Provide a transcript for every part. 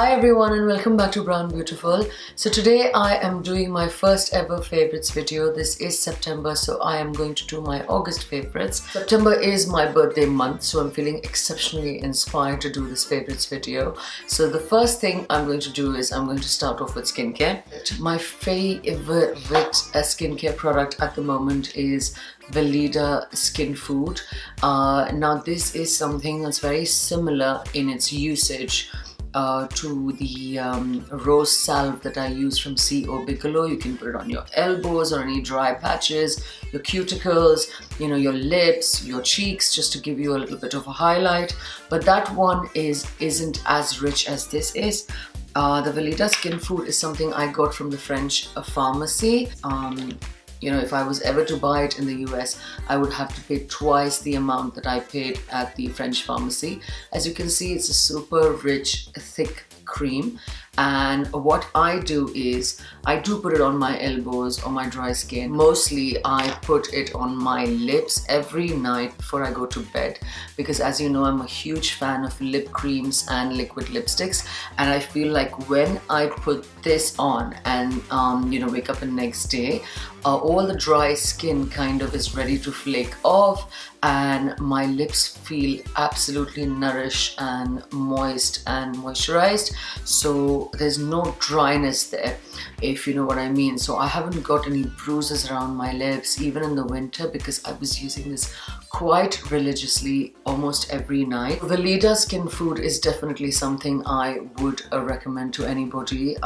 Hi everyone and welcome back to Brown Beautiful. So today I am doing my first ever favorites video. This is September, so I am going to do my August favorites. September is my birthday month, so I'm feeling exceptionally inspired to do this favorites video. So the first thing I'm going to do is I'm going to start off with skincare. My favorite skincare product at the moment is Weleda Skin Food. Now this is something that's very similar in its usage to the rose salve that I use from C.O. Bigelow. You can put it on your elbows or any dry patches, your cuticles, you know, your lips, your cheeks, just to give you a little bit of a highlight. But that one isn't as rich as this is. The Weleda Skin Food is something I got from the French pharmacy. You know, if I was ever to buy it in the US, I would have to pay twice the amount that I paid at the French pharmacy. As you can see, it's a super rich, thick cream. And what I do is, I do put it on my elbows or my dry skin. Mostly I put it on my lips every night before I go to bed, because as you know, I'm a huge fan of lip creams and liquid lipsticks. And I feel like when I put this on and you know, wake up the next day, all the dry skin kind of is ready to flake off and my lips feel absolutely nourished and moist and moisturized. So there's no dryness there, if you know what I mean. So I haven't got any bruises around my lips, even in the winter, because I was using this quite religiously almost every night. Weleda Skin Food is definitely something I would recommend to anybody.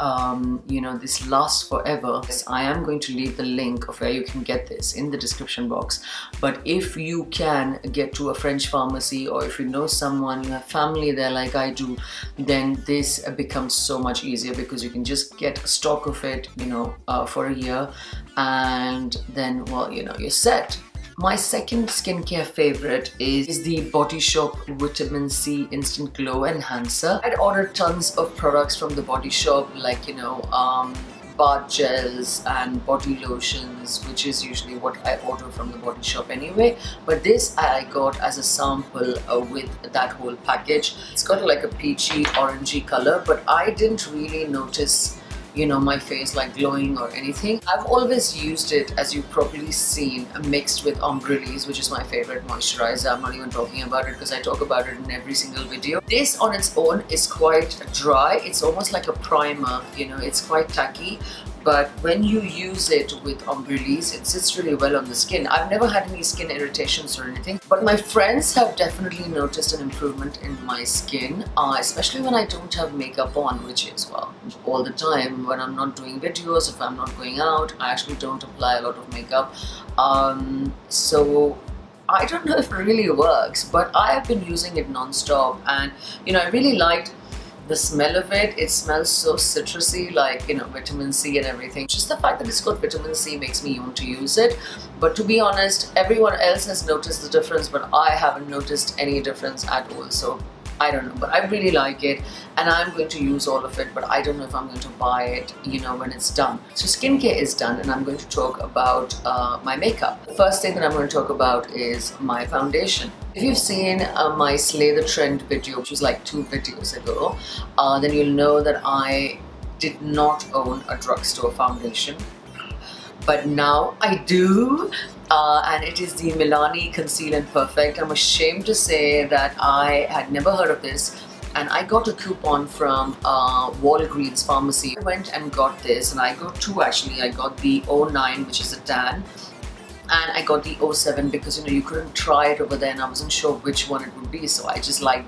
You know, this lasts forever. I am going to leave the link of where you can get this in the description box. But if you can get to a French pharmacy, or if you know someone, you have family there like I do, then this becomes so much easier, because you can just get a stock of it, you know, for a year, and then, well, you know, you're set. My second skincare favorite is the Body Shop Vitamin C Instant Glow Enhancer. I'd ordered tons of products from the Body Shop, like, you know, bath gels and body lotions, which is usually what I order from the Body Shop anyway, but this I got as a sample with that whole package. It's got like a peachy orangey color, but I didn't really notice, you know, my face like glowing or anything. I've always used it, as you've probably seen, mixed with Ombrelies, which is my favorite moisturizer. I'm not even talking about it because I talk about it in every single video. This on its own is quite dry. It's almost like a primer, you know, it's quite tacky. But when you use it with Ombrelies, it sits really well on the skin. I've never had any skin irritations or anything, but my friends have definitely noticed an improvement in my skin, especially when I don't have makeup on, which is, well, all the time. When I'm not doing videos, if I'm not going out, I actually don't apply a lot of makeup. So I don't know if it really works, but I have been using it non-stop, and, you know, I really liked the smell of it. It smells so citrusy, like, you know, vitamin C and everything. Just the fact that it's got vitamin C makes me want to use it. But to be honest, everyone else has noticed the difference, but I haven't noticed any difference at all. So I don't know, but I really like it and I'm going to use all of it, but I don't know if I'm going to buy it, you know, when it's done. So skincare is done and I'm going to talk about my makeup. The first thing that I'm going to talk about is my foundation. If you've seen my Slay the Trend video, which was like 2 videos ago, then you'll know that I did not own a drugstore foundation, but now I do. And it is the Milani Conceal and Perfect. I'm ashamed to say that I had never heard of this, and I got a coupon from Walgreens pharmacy. I went and got this, and I got 2 actually. I got the 09, which is a tan, and I got the 07 because, you know, you couldn't try it over there and I wasn't sure which one it would be. So I just like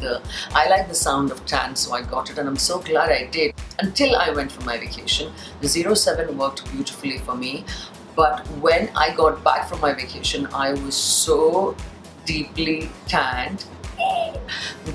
I like the sound of tan, so I got it, and I'm so glad I did. Until I went for my vacation, the 07 worked beautifully for me. But when I got back from my vacation, I was so deeply tanned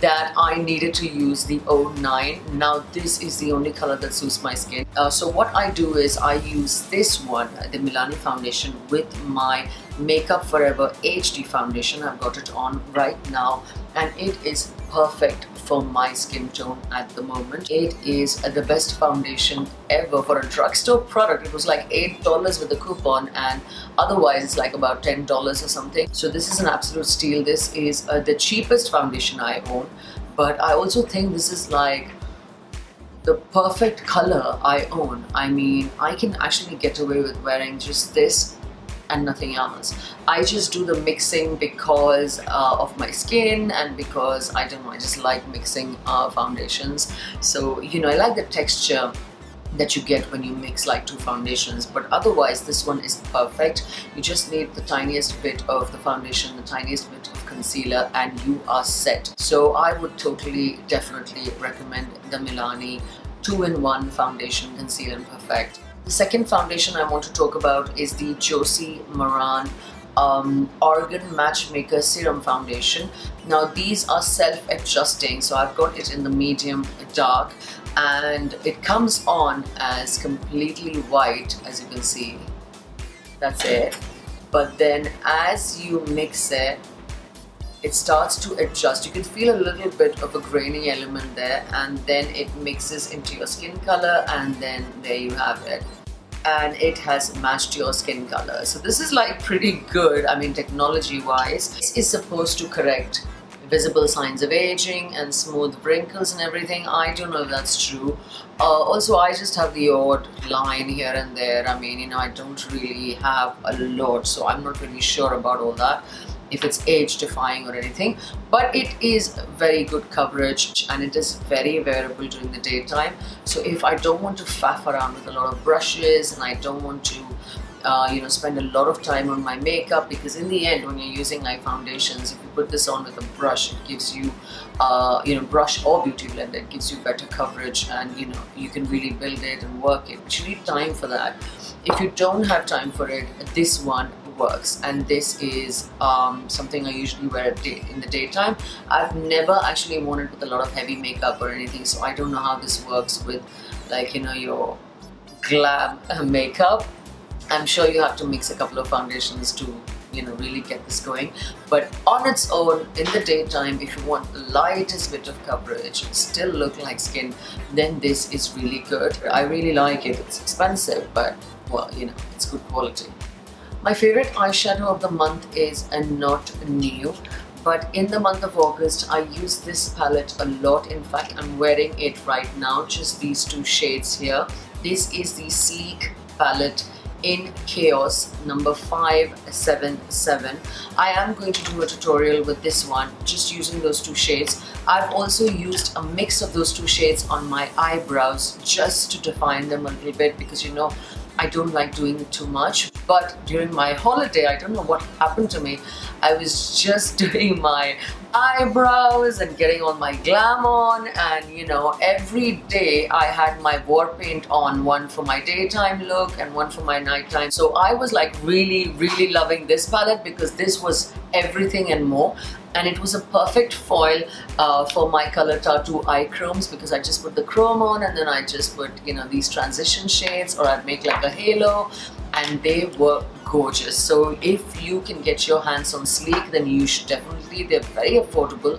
that I needed to use the 09. Now this is the only color that suits my skin. So what I do is I use this one, the Milani foundation, with my Makeup Forever HD Foundation. I've got it on right now and it is perfect for my skin tone at the moment. It is the best foundation ever for a drugstore product. It was like $8 with a coupon, and otherwise it's like about $10 or something. So this is an absolute steal. This is the cheapest foundation I own, but I also think this is like the perfect color I own. I mean, I can actually get away with wearing just this and nothing else. I just do the mixing because of my skin and because I don't know, I just like mixing foundations. So, you know, I like the texture that you get when you mix like two foundations, but otherwise this one is perfect. You just need the tiniest bit of the foundation, the tiniest bit of concealer, and you are set. So I would totally definitely recommend the Milani 2-in-1 Foundation Conceal and Perfect. The second foundation I want to talk about is the Josie Maran Argan Matchmaker Serum Foundation. Now these are self-adjusting, so I've got it in the medium dark, and it comes on as completely white, as you can see. That's it. But then as you mix it, it starts to adjust. You can feel a little bit of a grainy element there, and then it mixes into your skin color, and then there you have it. And it has matched your skin color. So this is like pretty good, I mean, technology wise. This is supposed to correct visible signs of aging and smooth wrinkles and everything. I don't know if that's true. Also, I just have the odd line here and there. I mean, you know, I don't really have a lot, so I'm not really sure about all that, if it's age defying or anything, but it is very good coverage and it is very wearable during the daytime. So if I don't want to faff around with a lot of brushes and I don't want to you know, spend a lot of time on my makeup, because in the end when you're using like foundations, if you put this on with a brush, it gives you you know, brush or beauty blender, it gives you better coverage, and you know, you can really build it and work it, but you need time for that. If you don't have time for it, this one works, and this is something I usually wear in the daytime. I've never actually worn it with a lot of heavy makeup or anything, so I don't know how this works with, like, you know, your glam makeup. I'm sure you have to mix a couple of foundations to, you know, really get this going, but on its own in the daytime, if you want the lightest bit of coverage still look like skin, then this is really good. I really like it. It's expensive, but well, you know, it's good quality. My favorite eyeshadow of the month is Not New, but in the month of August I use this palette a lot. In fact, I'm wearing it right now, just these two shades here. This is the Sleek Palette in Chaos number 577. I am going to do a tutorial with this one, just using those two shades. I've also used a mix of those two shades on my eyebrows just to define them a little bit, because, you know, I don't like doing too much. But during my holiday, I don't know what happened to me, I was just doing my eyebrows and getting all my glam on, and you know, every day I had my war paint on, one for my daytime look and one for my nighttime. So I was like really loving this palette, because this was everything and more, and it was a perfect foil for my color tattoo eye chromes, because I just put the chrome on and then I just put, you know, these transition shades, or I'd make like a halo, and they were gorgeous. So if you can get your hands on Sleek, then you should definitely. They're very affordable,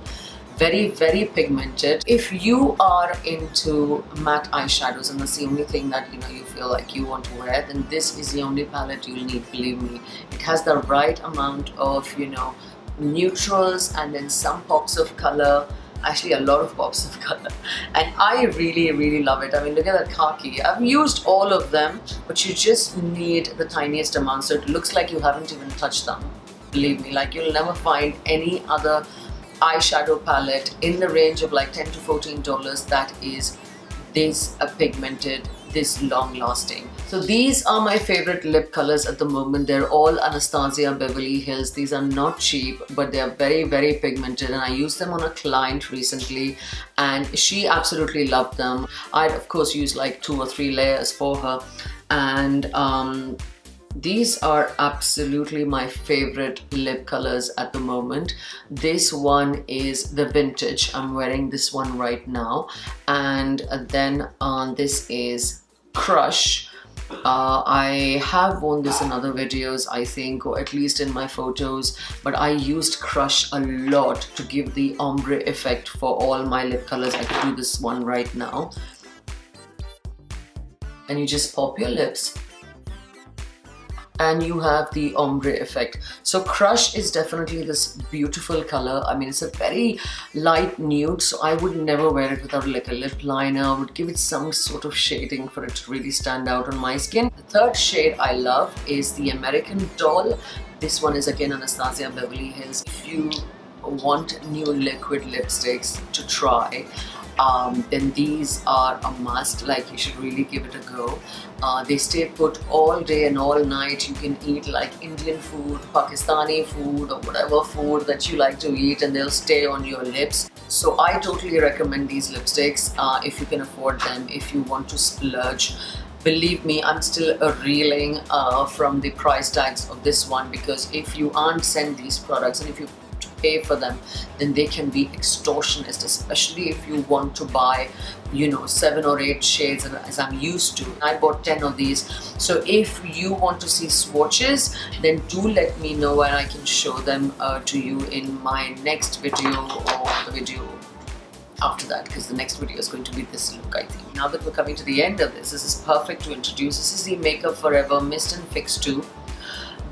very pigmented. If you are into matte eyeshadows and that's the only thing that, you know, you feel like you want to wear, then this is the only palette you'll need, believe me. It has the right amount of, you know, neutrals and then some pops of color, actually a lot of pops of color, and I really love it. I mean, look at that khaki. I've used all of them, but you just need the tiniest amount, so it looks like you haven't even touched them, believe me. Like, you'll never find any other eyeshadow palette in the range of like $10 to $14 that is this pigmented, this long lasting. So these are my favorite lip colors at the moment. They're all Anastasia Beverly Hills. These are not cheap, but they're very pigmented, and I used them on a client recently and she absolutely loved them. I'd of course used like 2 or 3 layers for her, and these are absolutely my favorite lip colors at the moment. This one is the Vintage. I'm wearing this one right now. And then this is Crush. I have worn this in other videos, I think, or at least in my photos, but I used Crush a lot to give the ombre effect for all my lip colors. I could do this one right now. And you just pop your lips. and you have the ombre effect. So Crush is definitely this beautiful color. I mean, it's a very light nude, so I would never wear it without like a lip liner. I would give it some sort of shading for it to really stand out on my skin. The third shade I love is the American Doll. This one is again Anastasia Beverly Hills. If you want new liquid lipsticks to try, then these are a must. Like, you should really give it a go. They stay put all day and all night. You can eat like Indian food, Pakistani food, or whatever food that you like to eat, and they'll stay on your lips. So I totally recommend these lipsticks if you can afford them, if you want to splurge. Believe me, I'm still reeling from the price tags of this one, because if you aren't sent these products and if you pay for them, then they can be extortionist, especially if you want to buy, you know, 7 or 8 shades, as I'm used to. I bought 10 of these. So if you want to see swatches, then do let me know and I can show them to you in my next video or the video after that, because the next video is going to be this look, I think. Now that we're coming to the end of this, this is perfect to introduce. This is the Makeup Forever Mist and Fix 2.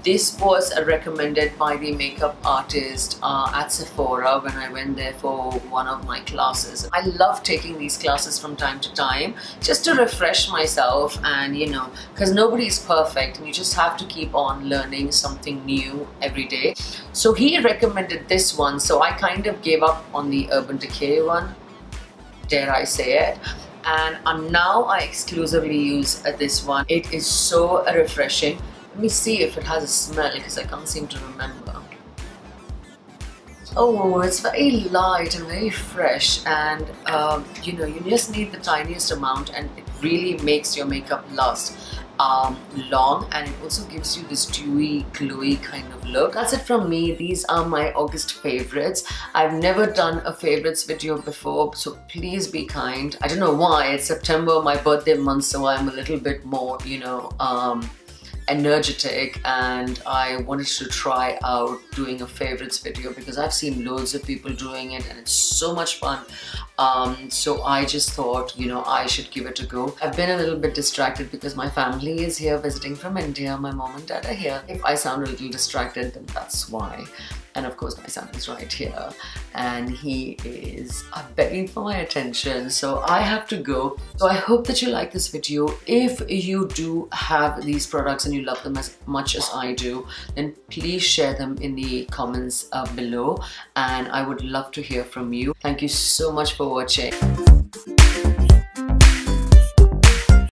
This was recommended by the makeup artist at Sephora when I went there for one of my classes. I love taking these classes from time to time just to refresh myself, and you know, because nobody is perfect and you just have to keep on learning something new every day. So he recommended this one, so I kind of gave up on the Urban Decay one, dare I say it. And now I exclusively use this one. It is so refreshing. Let me see if it has a smell, because I can't seem to remember. Oh, it's very light and very fresh, and you know, you just need the tiniest amount and it really makes your makeup last long, and it also gives you this dewy, glowy kind of look. That's it from me. These are my August favorites. I've never done a favorites video before, so please be kind. I don't know why, it's September, my birthday month, so I'm a little bit more, you know, energetic, and I wanted to try out doing a favorites video because I've seen loads of people doing it and it's so much fun. So I just thought, you know, I should give it a go. I've been a little bit distracted because my family is here visiting from India. My mom and dad are here. If I sound a little distracted, then that's why. And of course my son is right here and he is begging for my attention, so I have to go. So I hope that you like this video. If you do have these products and you love them as much as I do, then please share them in the comments below, and I would love to hear from you. Thank you so much for watching.